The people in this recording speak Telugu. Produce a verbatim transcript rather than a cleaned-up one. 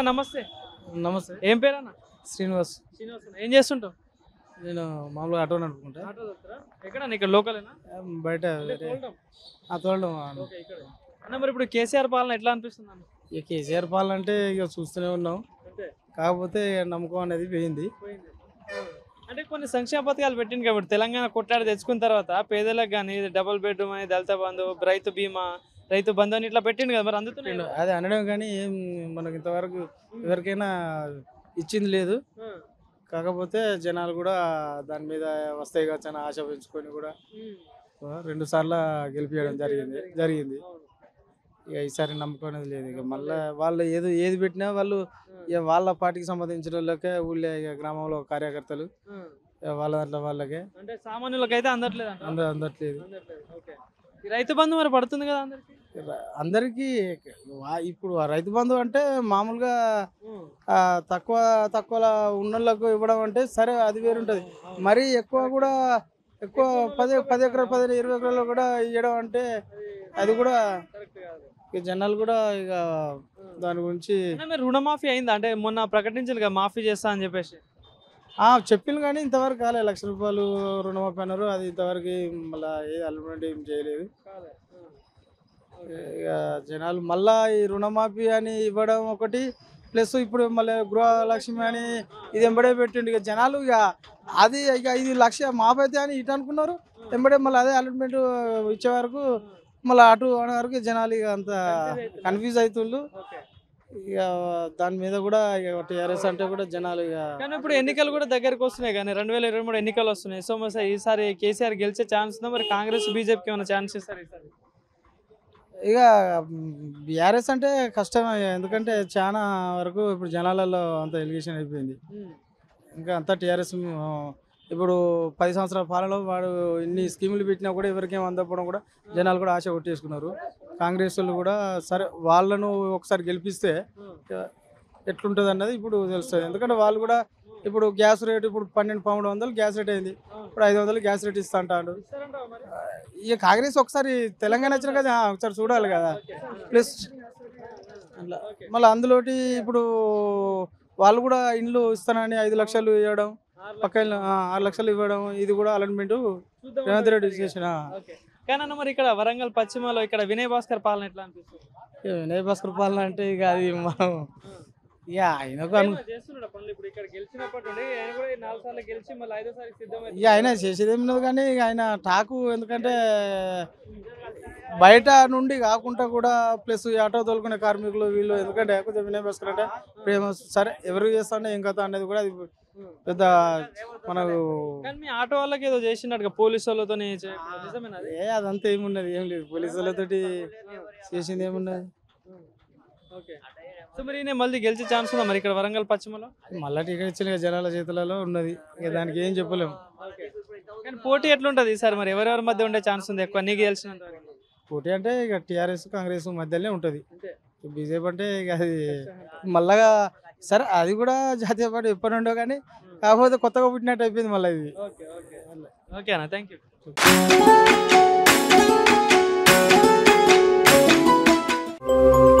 అన్న నమస్తే. నమస్తే. ఏం పేరు అన్న? శ్రీనివాస్. శ్రీనివాస్ అన్న ఏం చేస్తుంటావు? నేను మామూలుగా ఆటో నడుపుకుంటా. ఆటో దొరుకుతారా? ఎక్కడన్నా ఇక్కడ లోకలేనా? బయట తోలడం. ఆ తోలడం ఓకే. ఇక్కడ అన్న మరి ఇప్పుడు కేసీఆర్ పాలన ఎట్లా అనిపిస్తుంది అన్న? ఈ కేసీఆర్ పాలన అంటే ఇక చూస్తూనే ఉన్నాం, కాకపోతే నమ్మకం అనేది పోయింది. అంటే కొన్ని సంక్షేమ పథకాలు పెట్టింది కాబట్టి తెలంగాణ కొట్లాడి తెచ్చుకున్న తర్వాత పేదలకు కానీ డబుల్ బెడ్రూమ్ అని, దళిత బంధు, రైతు బీమా, రైతు బంధు అని ఇట్లా పెట్టింది కదా, మరి అందుతున్నాయి అది అనడం కానీ ఏం మనకి ఇంతవరకు ఎవరికైనా ఇచ్చింది లేదు. కాకపోతే జనాలు కూడా దాని మీద వస్తాయి కదా చాలా ఆశ పెంచుకొని కూడా రెండు సార్లు గెలిపించడం జరిగింది జరిగింది ఇక ఈసారి నమ్మకం అనేది లేదు. ఇక మళ్ళీ వాళ్ళు ఏదో ఏది పెట్టినా వాళ్ళు వాళ్ళ పార్టీకి సంబంధించిన వాళ్ళకే, ఊళ్ళో గ్రామంలో కార్యకర్తలు వాళ్ళ దాంట్లో వాళ్ళకే, అంటే సామాన్యులకు అయితే అందట్లేదు అందరూ అందట్లేదు రైతు బంధు మరి పడుతుంది కదా అందరికి అందరికీ. ఇప్పుడు రైతు బంధు అంటే మామూలుగా తక్కువ తక్కువ ఉన్నోళ్ళకు ఇవ్వడం అంటే సరే అది వేరుంటుంది, మరి ఎక్కువ కూడా ఎక్కువ పది పది ఎకరాలు పది ఇరవై ఎకరాలు కూడా ఇవ్వడం అంటే అది కూడా జనాలు కూడా ఇక దాని గురించి. రుణమాఫీ అయిందా? అంటే మొన్న ప్రకటించారు కదా మాఫీ చేస్తా అని చెప్పేసి చెప్పింది, కానీ ఇంతవరకు కాలేదు. లక్ష రూపాయలు రుణమాఫీ అన్నారు, అది ఇంతవరకు మళ్ళీ ఏది అల్మెంట్ ఏం చేయలేదు. ఇక జనాలు మళ్ళీ ఈ రుణమాఫీ అని ఇవ్వడం ఒకటి, ప్లస్ ఇప్పుడు మళ్ళీ గృహలక్ష్మి అని ఇది ఎంబడే పెట్టిండు. ఇక జనాలు ఇక అది ఇక ఐదు లక్ష మాఫీ అయితే అని ఇటు అనుకున్నారు, ఎంబడే మళ్ళీ అదే అల్మెంట్ ఇచ్చే వరకు మళ్ళీ అటు అనే వరకు జనాలు ఇక అంత కన్ఫ్యూజ్ అవుతుండ్రు. ఇక దాని మీద కూడా ఇక టీఆర్ఎస్ అంటే కూడా జనాలు ఇక. కానీ ఇప్పుడు ఎన్నికలు కూడా దగ్గరకు వస్తున్నాయి, కానీ రెండు వేల ఇరవై మూడు ఎన్నికలు వస్తున్నాయి. సో మరి ఈసారి కేసీఆర్ గెలిచే ఛాన్స్ ఉందా? మరి కాంగ్రెస్ బీజేపీకి ఏమైనా ఛాన్స్ ఇస్తారు ఈసారి? ఇక బీఆర్ఎస్ అంటే కష్టమే, ఎందుకంటే చాలా వరకు ఇప్పుడు జనాలలో అంత ఎలిగేషన్ అయిపోయింది. ఇంకా అంతా టీఆర్ఎస్ ఇప్పుడు పది సంవత్సరాల పాలనలో వాడు ఇన్ని స్కీములు పెట్టినా కూడా ఎవరికేం అందకపోవడం కూడా జనాలు కూడా ఆశ కొట్టేసుకున్నారు. కాంగ్రెస్ వాళ్ళు కూడా సరే వాళ్ళను ఒకసారి గెలిపిస్తే ఎట్లుంటుంది అన్నది ఇప్పుడు తెలుస్తుంది, ఎందుకంటే వాళ్ళు కూడా ఇప్పుడు గ్యాస్ రేటు ఇప్పుడు పన్నెండు పన్నెండు వందలు గ్యాస్ రేట్ అయింది, ఇప్పుడు ఐదు వందలు గ్యాస్ రేట్ ఇస్తా అంటాడు. ఇక కాంగ్రెస్ ఒకసారి తెలంగాణ వచ్చిన కదా ఒకసారి చూడాలి కదా, ప్లస్ మళ్ళీ అందులోటి ఇప్పుడు వాళ్ళు కూడా ఇండ్లు ఇస్తానని ఐదు లక్షలు ఇవ్వడం, పక్క ఆరు లక్షలు ఇవ్వడం, ఇది కూడా అలాట్మెంట్ రేవంత్ రెడ్డి చేసిన. కానీ మరి ఇక్కడ వరంగల్ పశ్చిమలో ఇక్కడ వినయ్ భాస్కర్ పాలన ఎట్లా అనిపిస్తుంది? వినయ్ భాస్కర్ పాలన అంటే ఇక అది మనం ఇక ఆయన ఇక ఆయన చేసేది ఏమి లేదు, కానీ ఆయన టాకు ఎందుకంటే బయట నుండి కాకుండా కూడా ప్లస్ ఆటో తోలుకునే కార్మికులు వీళ్ళు, ఎందుకంటే కొంచెం వినయ్ భాస్కర్ అంటే ప్రేమ సరే ఎవరు చేస్తారో ఏం కదా అనేది కూడా అది పెద్ద మనకు. మీ ఆటో వాళ్ళకి ఏదో చేసినట్టుగా పోలీసు వాళ్ళతో ఏ అదంతా ఏమున్నది ఏం లేదు, పోలీసు వాళ్ళతోటి చేసింది ఏమున్నది. సో మరి నేను మళ్ళీ గెలిచే ఛాన్స్ ఉందా మరి ఇక్కడ వరంగల్ పశ్చిమలో? మళ్ళీ ఇక్కడ ఇచ్చిన జనాల చేతులలో ఉన్నది, ఇక దానికి ఏం చెప్పలేము. కానీ పోటీ ఎట్లుంటుంది ఈసారి? మరి ఎవరెవరి మధ్య ఉండే ఛాన్స్ ఉంది ఎక్కువ నీకు తెలిసినంత? పోటీ అంటే ఇక టీఆర్ఎస్ కాంగ్రెస్ మధ్యలోనే ఉంటుంది, బీజేపీ అంటే ఇక అది మళ్ళా సరే అది కూడా జాతీయ పార్టీ ఎప్పటి నుండో, కానీ కాకపోతే కొత్తగా పుట్టినట్టు అయిపోయింది మళ్ళీ ఇది. ఓకే అన్న థ్యాంక్ యూ.